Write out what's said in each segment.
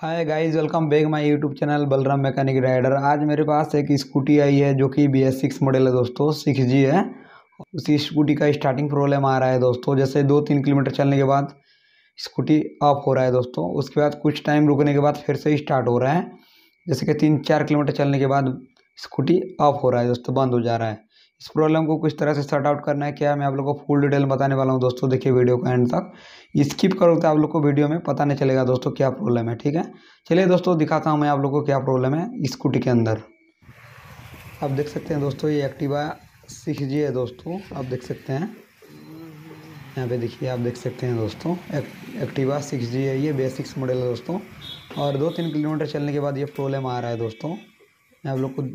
Hi guys, welcome back my YouTube channel Balram mechanic rider. आज मेरे पास एक स्कूटी आई है जो कि BS6 मॉडल है दोस्तों, 6G है। उसी स्कूटी का स्टार्टिंग प्रॉब्लम आ रहा है दोस्तों। जैसे 2-3 किलोमीटर चलने के बाद स्कूटी ऑफ हो रहा है दोस्तों, उसके बाद कुछ टाइम रुकने के बाद फिर से स्टार्ट हो रहा है। जैसे कि 3-4 किलोमीटर चलने के बाद स्कूटी ऑफ हो रहा है दोस्तों, बंद हो जा रहा है। इस प्रॉब्लम को कुछ तरह से सॉर्ट आउट करना है क्या, मैं आप लोग को फुल डिटेल बताने वाला हूं दोस्तों। देखिए वीडियो का एंड तक, स्किप करोगे तो आप लोग को वीडियो में पता नहीं चलेगा दोस्तों क्या प्रॉब्लम है, ठीक है। चलिए दोस्तों दिखाता हूं मैं आप लोग को क्या प्रॉब्लम है स्कूटी के अंदर। आप देख सकते हैं दोस्तों ये एक्टिवा 6G है दोस्तों, आप देख सकते हैं यहाँ पे, देखिए आप देख सकते हैं दोस्तों एक्टिवा 6G है, ये BS6 मॉडल है दोस्तों। और 2-3 किलोमीटर चलने के बाद ये प्रॉब्लम आ रहा है दोस्तों। मैं आप लोग को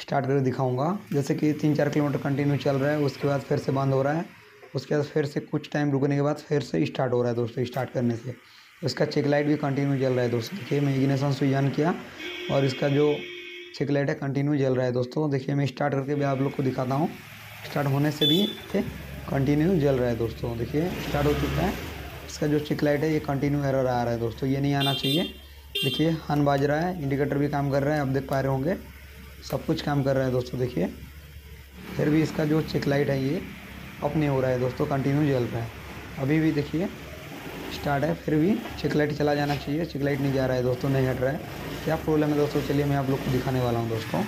स्टार्ट करके दिखाऊंगा। जैसे कि 3-4 किलोमीटर कंटिन्यू चल रहा है, उसके बाद फिर से बंद हो रहा है, उसके बाद फिर से कुछ टाइम रुकने के बाद फिर से स्टार्ट हो रहा है दोस्तों। स्टार्ट करने से उसका चेक लाइट भी कंटिन्यू जल रहा है दोस्तों। देखिए मैं इग्निशन स्विच ऑन किया और इसका जो चेक लाइट है कंटिन्यू जल रहा है दोस्तों। देखिए मैं स्टार्ट करके भी आप लोग को दिखाता हूँ, स्टार्ट होने से भी कंटिन्यू जल रहा है दोस्तों। देखिए स्टार्ट हो चुका है, इसका जो चेक लाइट है ये कंटिन्यू एरर आ रहा है दोस्तों, ये नहीं आना चाहिए। देखिए हॉर्न बाज रहा है, इंडिकेटर भी काम कर रहा है, आप देख पा रहे होंगे, सब कुछ काम कर रहा है दोस्तों। देखिए फिर भी इसका जो चेक लाइट है ये ऑफ नहीं हो रहा है दोस्तों, कंटिन्यू जल रहा है। अभी भी देखिए स्टार्ट है, फिर भी चेक लाइट चला जाना चाहिए, चेक लाइट नहीं जा रहा है दोस्तों, नहीं हट रहा है। क्या प्रॉब्लम है दोस्तों, चलिए मैं आप लोग को दिखाने वाला हूँ दोस्तों।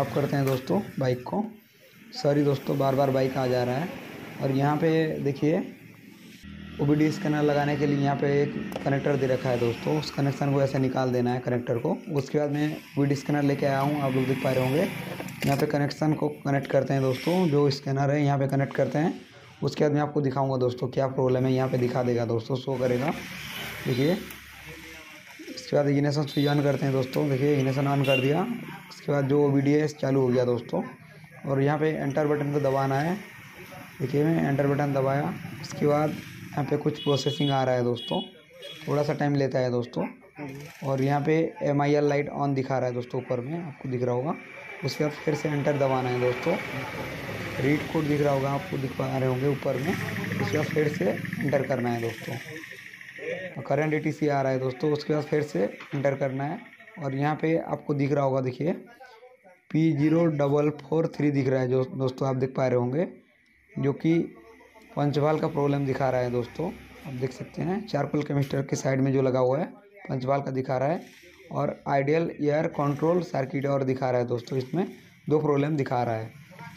ऑफ करते हैं दोस्तों बाइक को। सॉरी दोस्तों, बार बार बाइक आ जा रहा है। और यहाँ पर देखिए OBD स्कैनर लगाने के लिए यहाँ पे एक कनेक्टर दे रखा है दोस्तों, उस कनेक्शन को ऐसे निकाल देना है कनेक्टर को। उसके बाद मैं OBD स्कैनर लेके आया हूँ, आप लोग देख पा रहे होंगे। यहाँ पे कनेक्शन को कनेक्ट करते हैं दोस्तों, जो स्कैनर है यहाँ पे कनेक्ट करते हैं। उसके बाद मैं आपको दिखाऊंगा दोस्तों क्या प्रॉब्लम है, यहाँ पर दिखा देगा दोस्तों, शो करेगा। देखिए इसके बाद इग्निशन स्विच ऑन करते हैं दोस्तों। देखिए इग्निशन ऑन कर दिया, उसके बाद जो OBD है चालू हो गया दोस्तों। और यहाँ पर एंटर बटन को दबाना है। देखिए मैं एंटर बटन दबाया, उसके बाद यहाँ पे कुछ प्रोसेसिंग आ रहा है दोस्तों, थोड़ा सा टाइम लेता है दोस्तों। और यहाँ पे MIL लाइट ऑन दिखा रहा है दोस्तों, ऊपर में आपको दिख रहा होगा। उसके बाद फिर से एंटर दबाना है दोस्तों, रीड कोड दिख रहा होगा, आपको दिख पा रहे होंगे ऊपर में। उसके बाद फिर से एंटर करना है दोस्तों, करंट ATC आ रहा है दोस्तों। उसके बाद फिर से एंटर करना है और यहाँ पर आपको दिख रहा होगा, देखिए P0443 दिख रहा है जो दोस्तों, आप देख पा रहे होंगे, जो कि पंचवाल का प्रॉब्लम दिखा रहा है दोस्तों। आप देख सकते हैं चारकोल केमिस्टर के साइड में जो लगा हुआ है पंचवाल का दिखा रहा है। और आइडियल एयर कंट्रोल सर्किट और दिखा रहा है दोस्तों, इसमें 2 प्रॉब्लम दिखा रहा है,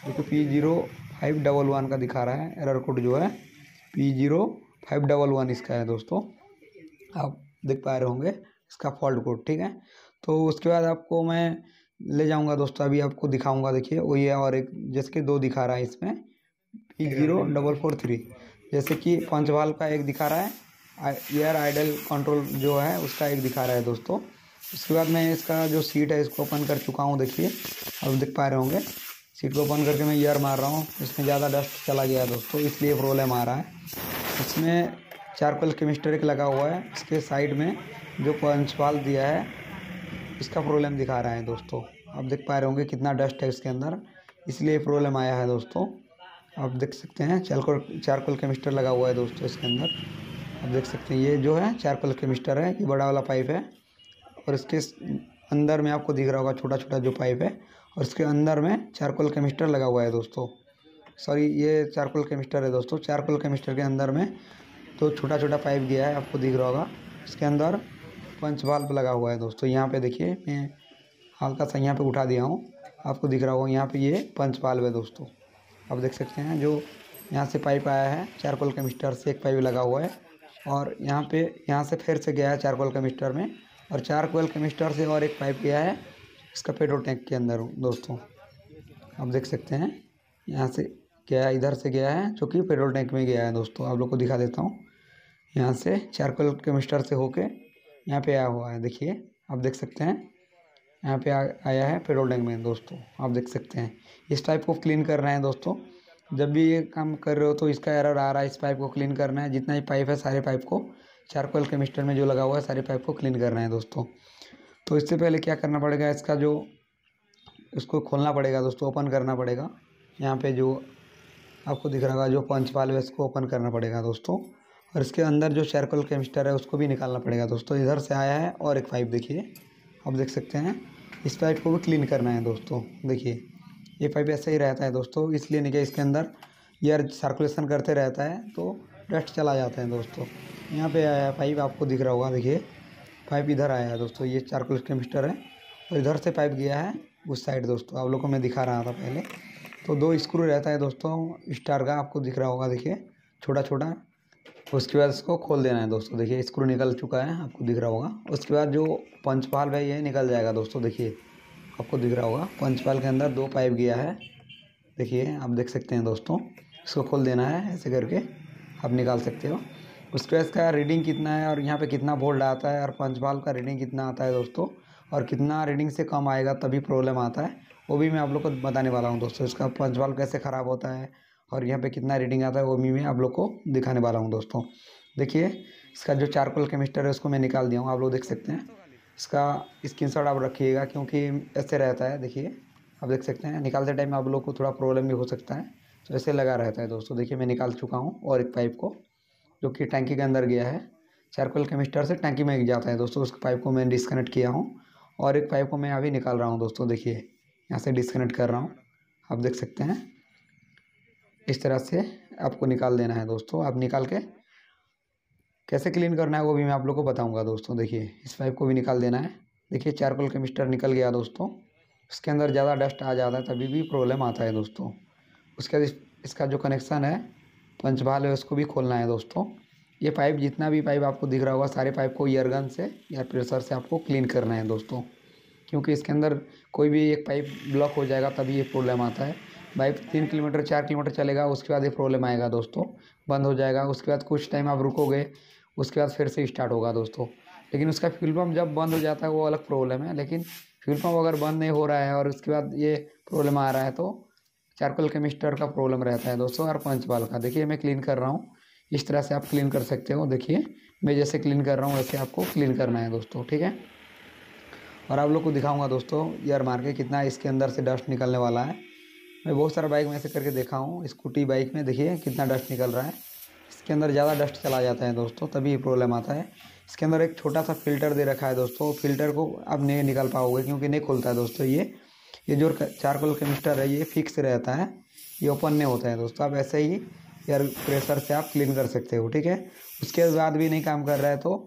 जो कि P0511 का दिखा रहा है। एरर कोड जो है P0511 इसका है दोस्तों, आप देख पा रहे होंगे इसका फॉल्ट कोड, ठीक है। तो उसके बाद आपको मैं ले जाऊँगा दोस्तों, अभी आपको दिखाऊँगा। देखिए वो ये और एक जैसे कि 2 दिखा रहा है इसमें P0443, जैसे कि पंचवाल का एक दिखा रहा है, एयर आइडल कंट्रोल जो है उसका एक दिखा रहा है दोस्तों। उसके बाद मैं इसका जो सीट है इसको ओपन कर चुका हूं, देखिए आप देख पा रहे होंगे। सीट को ओपन करके मैं एयर मार रहा हूं, इसमें ज़्यादा डस्ट चला गया दोस्तों, इसलिए प्रॉब्लम आ रहा है। इसमें चारकोल केमिस्टर एक लगा हुआ है, इसके साइड में जो पंचवाल दिया है इसका प्रॉब्लम दिखा रहा है दोस्तों। आप देख पा रहे होंगे कितना डस्ट है इसके अंदर, इसलिए प्रॉब्लम आया है दोस्तों। आप देख सकते हैं चारकोल केमिस्टर लगा हुआ है दोस्तों इसके अंदर, आप देख सकते हैं। ये जो है चारकोल केमिस्टर है, ये बड़ा वाला पाइप है। और इसके अंदर में आपको दिख रहा होगा छोटा छोटा जो पाइप है, और इसके अंदर में चारकोल केमिस्टर लगा हुआ है दोस्तों। सॉरी, ये चारकोल केमिस्टर है दोस्तों। चारकोल केमिस्टर के अंदर में तो छोटा छोटा पाइप गया है, आपको दिख रहा होगा। इसके अंदर पंच वाल्व लगा हुआ है दोस्तों। यहाँ पर देखिए मैं हल्का सा यहाँ पर उठा दिया हूँ, आपको दिख रहा होगा यहाँ पर ये पंच वाल्व है दोस्तों। आप देख सकते हैं जो यहाँ से पाइप आया है चारकोल केमिस्टर से, एक पाइप लगा हुआ है। और यहाँ पे यहाँ से फिर से गया है चारकोल केमिस्टर में, और चारकोल केमिस्टर से और एक पाइप गया है इसका पेट्रोल टैंक के अंदर दोस्तों। आप देख सकते हैं यहाँ से गया, इधर से गया है जो कि पेट्रोल टैंक में गया है दोस्तों। आप लोग को दिखा देता हूँ, यहाँ से चारकोल केमिस्टर से होके यहाँ पर आया हुआ है। देखिए आप देख सकते हैं यहाँ पे आया है पेट्रोल टैंक में दोस्तों। आप देख सकते हैं इस पाइप को क्लीन करना है दोस्तों। जब भी ये काम कर रहे हो तो इसका एरर आ रहा है, इस पाइप को क्लीन करना है। जितना ही पाइप है सारे पाइप को, चारकोल केमिस्टर में जो लगा हुआ है सारे पाइप को क्लीन करना है दोस्तों। तो इससे पहले क्या करना पड़ेगा, इसका जो इसको खोलना पड़ेगा दोस्तों, ओपन करना पड़ेगा। यहाँ पर जो आपको दिख रहा होगा जो पंचवाल है इसको ओपन करना पड़ेगा दोस्तों। और इसके अंदर जो चारकोल कैमिस्टर है उसको भी निकालना पड़ेगा दोस्तों। इधर से आया है और एक पाइप देखिए, आप देख सकते हैं इस पाइप को भी क्लीन करना है दोस्तों। देखिए ये पाइप ऐसा ही रहता है दोस्तों, इसलिए नहीं कि इसके अंदर एयर सर्कुलेशन करते रहता है तो डस्ट चला जाता है दोस्तों। यहाँ पे आया पाइप, आपको दिख रहा होगा, देखिए पाइप इधर आया है दोस्तों, ये चारकोल कैमिस्टर है और इधर से पाइप गया है उस साइड दोस्तों। आप लोगों को मैं दिखा रहा था पहले, तो दो स्क्रू रहता है दोस्तों स्टार का, आपको दिख रहा होगा देखिए छोटा छोटा, उसके बाद इसको खोल देना है दोस्तों। देखिए स्क्रू निकल चुका है, आपको दिख रहा होगा। उसके बाद जो पंच पाल है ये निकल जाएगा दोस्तों, देखिए आपको दिख रहा होगा पंच पाल के अंदर दो पाइप गया है, देखिए आप देख सकते हैं दोस्तों। इसको खोल देना है, ऐसे करके आप निकाल सकते हो। उसके बाद इसका रीडिंग कितना है और यहाँ पे कितना वोल्ट आता है और पंच पाल का रीडिंग कितना आता है दोस्तों, और कितना रीडिंग से कम आएगा तभी प्रॉब्लम आता है, वो भी मैं आप लोग को बताने वाला हूँ दोस्तों। इसका पंच पाल कैसे ख़राब होता है और यहाँ पे कितना रीडिंग आता है वो भी मैं आप लोग को दिखाने वाला हूँ दोस्तों। देखिए इसका जो चारकोल कैमिस्टर है उसको मैं निकाल दिया हूँ, आप लोग देख सकते हैं। इसका स्क्रीनशॉट आप रखिएगा क्योंकि ऐसे रहता है, देखिए आप देख सकते हैं। निकालते टाइम आप लोग को थोड़ा प्रॉब्लम भी हो सकता है, तो ऐसे लगा रहता है दोस्तों। देखिए मैं निकाल चुका हूँ और एक पाइप को जो कि टैंकी के अंदर गया है, चारकोल कैमिस्टर से टैंकी में जाता है दोस्तों। उस पाइप को मैं डिस्कनेक्ट किया हूँ और एक पाइप को मैं अभी निकाल रहा हूँ दोस्तों। देखिए यहाँ से डिस्कनेक्ट कर रहा हूँ, आप देख सकते हैं। इस तरह से आपको निकाल देना है दोस्तों। आप निकाल के कैसे क्लीन करना है वो भी मैं आप लोग को बताऊंगा दोस्तों। देखिए इस पाइप को भी निकाल देना है, देखिए चारकोल कैमिस्टर निकल गया दोस्तों। इसके अंदर ज़्यादा डस्ट आ जाता है तभी भी प्रॉब्लम आता है दोस्तों। उसके बाद इसका जो कनेक्शन है पंचभाल है उसको भी खोलना है दोस्तों। ये पाइप जितना भी पाइप आपको दिख रहा होगा सारे पाइप को एयरगन से या प्रेशर से आपको क्लीन करना है दोस्तों, क्योंकि इसके अंदर कोई भी एक पाइप ब्लॉक हो जाएगा तभी ये प्रॉब्लम आता है। पाइप 3 किलोमीटर 4 किलोमीटर चलेगा, उसके बाद ये प्रॉब्लम आएगा दोस्तों, बंद हो जाएगा। उसके बाद कुछ टाइम आप रुकोगे, उसके बाद फिर से स्टार्ट होगा दोस्तों। लेकिन उसका फ्यूल पम्प जब बंद हो जाता है वो अलग प्रॉब्लम है, लेकिन फ्यूल पम्प अगर बंद नहीं हो रहा है और उसके बाद ये प्रॉब्लम आ रहा है तो चारकोल कैमिस्टर का प्रॉब्लम रहता है दोस्तों, और पंचपाल का। देखिए मैं क्लीन कर रहा हूँ, इस तरह से आप क्लीन कर सकते हो। देखिए मैं जैसे क्लीन कर रहा हूँ वैसे आपको क्लीन करना है दोस्तों, ठीक है। और आप लोग को दिखाऊंगा दोस्तों यार मार के कितना इसके अंदर से डस्ट निकलने वाला है। मैं बहुत सारा बाइक में ऐसे करके देखा हूँ, स्कूटी बाइक में देखिए कितना डस्ट निकल रहा है। इसके अंदर ज़्यादा डस्ट चला जाता है दोस्तों, तभी ये प्रॉब्लम आता है। इसके अंदर एक छोटा सा फिल्टर दे रखा है दोस्तों, फिल्टर को आप नहीं निकाल पाओगे क्योंकि नहीं खुलता है दोस्तों। ये जो चारकोल कैमिस्टर है ये फिक्स रहता है, ये ओपन नहीं होता है दोस्तों। आप ऐसे ही एयर प्रेशर से आप क्लीन कर सकते हो, ठीक है। उसके बाद भी नहीं काम कर रहा है तो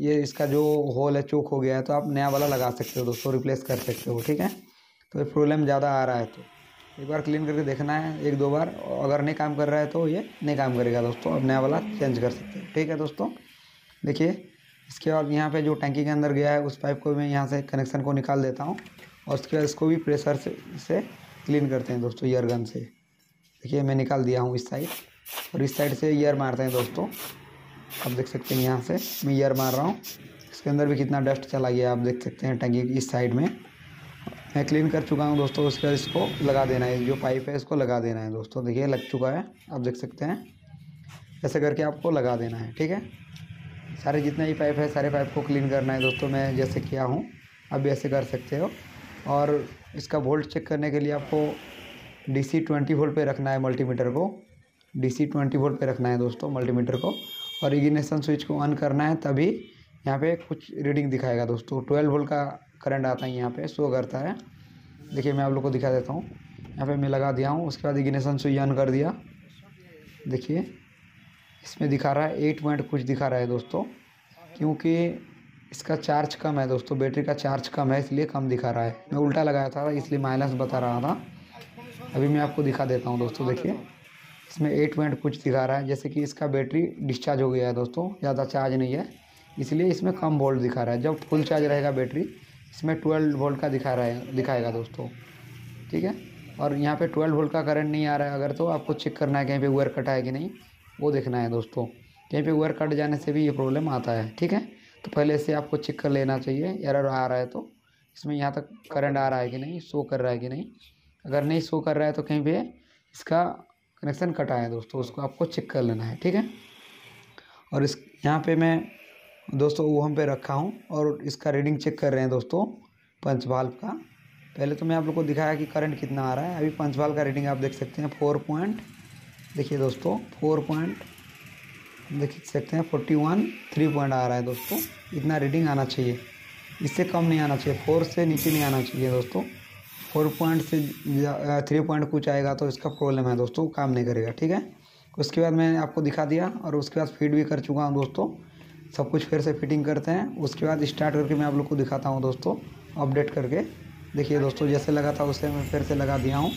ये इसका जो होल है चोक हो गया है तो आप नया वाला लगा सकते हो दोस्तों, रिप्लेस कर सकते हो, ठीक है। तो ये प्रॉब्लम ज़्यादा आ रहा है तो एक बार क्लीन करके देखना है, 1-2 बार, अगर नहीं काम कर रहा है तो ये नहीं काम करेगा दोस्तों। अब नया वाला चेंज कर सकते हो, ठीक है दोस्तों। देखिए इसके बाद यहाँ पे जो टैंकी के अंदर गया है उस पाइप को मैं यहाँ से कनेक्शन को निकाल देता हूँ और उसके बाद इसको भी प्रेशर से क्लीन करते हैं दोस्तों एयरगन से। देखिए मैं निकाल दिया हूँ इस साइड, और इस साइड से एयर मारते हैं दोस्तों, आप देख सकते हैं। यहाँ से मैं एयर मार रहा हूँ, इसके अंदर भी कितना डस्ट चला गया आप देख सकते हैं। टंकी इस साइड में मैं क्लीन कर चुका हूँ दोस्तों। उसके बाद इसको लगा देना है, जो पाइप है इसको लगा देना है दोस्तों। देखिए लग चुका है, आप देख सकते हैं। ऐसे करके आपको लगा देना है, ठीक है। सारे जितना ही पाइप है सारे पाइप को क्लीन करना है दोस्तों, मैं जैसे किया हूँ आप भी ऐसे कर सकते हो। और इसका वोल्ट चेक करने के लिए आपको DC 20 वोल्ट पे रखना है मल्टीमीटर को, DC 20 वोल्ट पे रखना है दोस्तों मल्टीमीटर को, और इग्निशन स्विच को ऑन करना है, तभी यहाँ पे कुछ रीडिंग दिखाएगा दोस्तों। 12 वोल्ट का करंट आता है, यहाँ पे शो करता है। देखिए मैं आप लोग को दिखा देता हूँ, यहाँ पे मैं लगा दिया हूँ। उसके बाद इग्निशन स्विच ऑन कर दिया, देखिए इसमें दिखा रहा है 8 पॉइंट कुछ दिखा रहा है दोस्तों, क्योंकि इसका चार्ज कम है दोस्तों, बैटरी का चार्ज कम है इसलिए कम दिखा रहा है। मैं उल्टा लगाया था इसलिए माइनस बता रहा था, अभी मैं आपको दिखा देता हूँ दोस्तों। देखिए इसमें 8 पॉइंट कुछ दिखा रहा है, जैसे कि इसका बैटरी डिस्चार्ज हो गया है दोस्तों, ज़्यादा चार्ज नहीं है इसलिए इसमें कम वोल्ट दिखा रहा है। जब फुल चार्ज रहेगा बैटरी इसमें 12 वोल्ट का दिखाएगा दोस्तों, ठीक है। और यहाँ पर 12 वोल्ट का करंट नहीं आ रहा है अगर, तो आपको चेक करना है कहीं पर वायर कटा है कि नहीं, वो देखना है दोस्तों। कहीं पर वायर कट जाने से भी ये प्रॉब्लम आता है, ठीक है। तो पहले से आपको चेक कर लेना चाहिए, एरर आ रहा है तो इसमें यहाँ तक करंट आ रहा है कि नहीं, शो कर रहा है कि नहीं। अगर नहीं शो कर रहा है तो कहीं पे इसका कनेक्शन कटा है दोस्तों, उसको आपको चेक कर लेना है, ठीक है। और इस यहाँ पे मैं दोस्तों ओहम पे रखा हूँ और इसका रीडिंग चेक कर रहे हैं दोस्तों पंच वाल्व का। पहले तो मैं आप लोग को दिखाया कि करंट कितना आ रहा है, अभी पंच वाल्व का रीडिंग आप देख सकते हैं 4 पॉइंट। देखिए दोस्तों 4 पॉइंट देख सकते हैं 41.3 पॉइंट आ रहा है दोस्तों। इतना रीडिंग आना चाहिए, इससे कम नहीं आना चाहिए, 4 से नीचे नहीं आना चाहिए दोस्तों। 4 पॉइंट से 3 पॉइंट कुछ आएगा तो इसका प्रॉब्लम है दोस्तों, काम नहीं करेगा। ठीक है, उसके बाद मैंने आपको दिखा दिया और उसके बाद फिट भी कर चुका हूँ दोस्तों, सब कुछ फिर से फिटिंग करते हैं। उसके बाद स्टार्ट करके मैं आप लोग को दिखाता हूँ दोस्तों, अपडेट करके। देखिए दोस्तों, जैसे लगा था उससे मैं फिर से लगा दिया हूँ।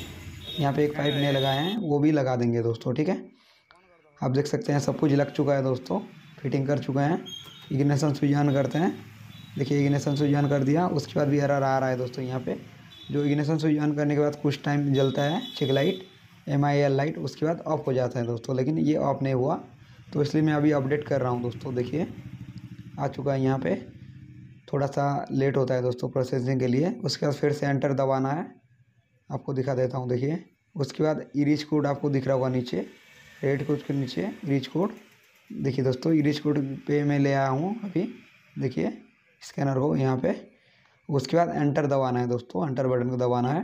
यहाँ पे एक पाइप नहीं लगाए हैं, वो भी लगा देंगे दोस्तों। ठीक है, आप देख सकते हैं सब कुछ लग चुका है दोस्तों, फिटिंग कर चुके हैं। इग्निशन स्विच ऑन करते हैं, देखिए इग्निशन स्विच ऑन कर दिया। उसके बाद भी एरर आ रहा है दोस्तों। यहाँ पे जो इग्निशन स्विच ऑन करने के बाद कुछ टाइम जलता है चेक लाइट, MIL लाइट, उसके बाद ऑफ हो जाता है दोस्तों, लेकिन ये ऑफ नहीं हुआ तो इसलिए मैं अभी अपडेट कर रहा हूँ दोस्तों। देखिए आ चुका है, यहाँ पे थोड़ा सा लेट होता है दोस्तों प्रोसेसिंग के लिए। उसके बाद फिर से एंटर दबाना है, आपको दिखा देता हूँ। देखिए उसके बाद इरिच कोड आपको दिख रहा होगा नीचे, रेड कोड के नीचे इरिच कोड। देखिए दोस्तों, इरिच कोड पे मैं ले आया हूँ अभी, देखिए स्कैनर को यहाँ पर। उसके बाद एंटर दबाना है दोस्तों, एंटर बटन को दबाना है,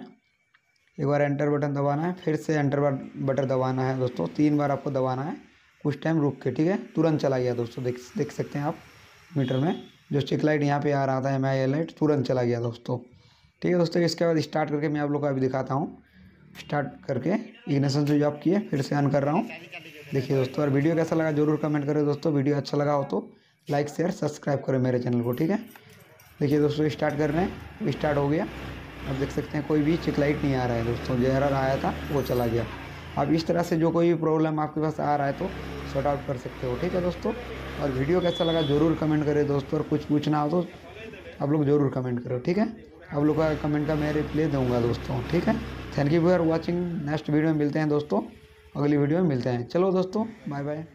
एक बार एंटर बटन दबाना है, फिर से एंटर बटन दबाना है दोस्तों। 3 बार आपको दबाना है, कुछ टाइम रुक के। ठीक है, तुरंत चला गया दोस्तों, देख सकते हैं आप मीटर में जो चेक लाइट यहाँ पे आ रहा था MIL लाइट, तुरंत चला गया दोस्तों। ठीक है दोस्तों, इसके बाद स्टार्ट करके मैं आप लोग को अभी दिखाता हूँ। स्टार्ट करके इग्निशन स्विच ऑफ किए, फिर से ऑन कर रहा हूँ। देखिए दोस्तों, और वीडियो कैसा लगा जरूर कमेंट करें दोस्तों। वीडियो अच्छा लगा हो तो लाइक शेयर सब्सक्राइब करें मेरे चैनल को। ठीक है, देखिए दोस्तों स्टार्ट कर रहे हैं, स्टार्ट हो गया। अब देख सकते हैं कोई भी चेक लाइट नहीं आ रहा है दोस्तों, जो एरर आया था वो चला गया। अब इस तरह से जो कोई भी प्रॉब्लम आपके पास आ रहा है तो सॉर्ट आउट कर सकते हो। ठीक है दोस्तों, और वीडियो कैसा लगा जरूर कमेंट करें दोस्तों, और कुछ पूछना हो तो आप लोग जरूर कमेंट करो। ठीक है, आप लोग का कमेंट का मैं रिप्लाई दूंगा दोस्तों। ठीक है, thank you for watching. Next video में मिलते हैं दोस्तों, अगली वीडियो में मिलते हैं। चलो दोस्तों, बाय बाय।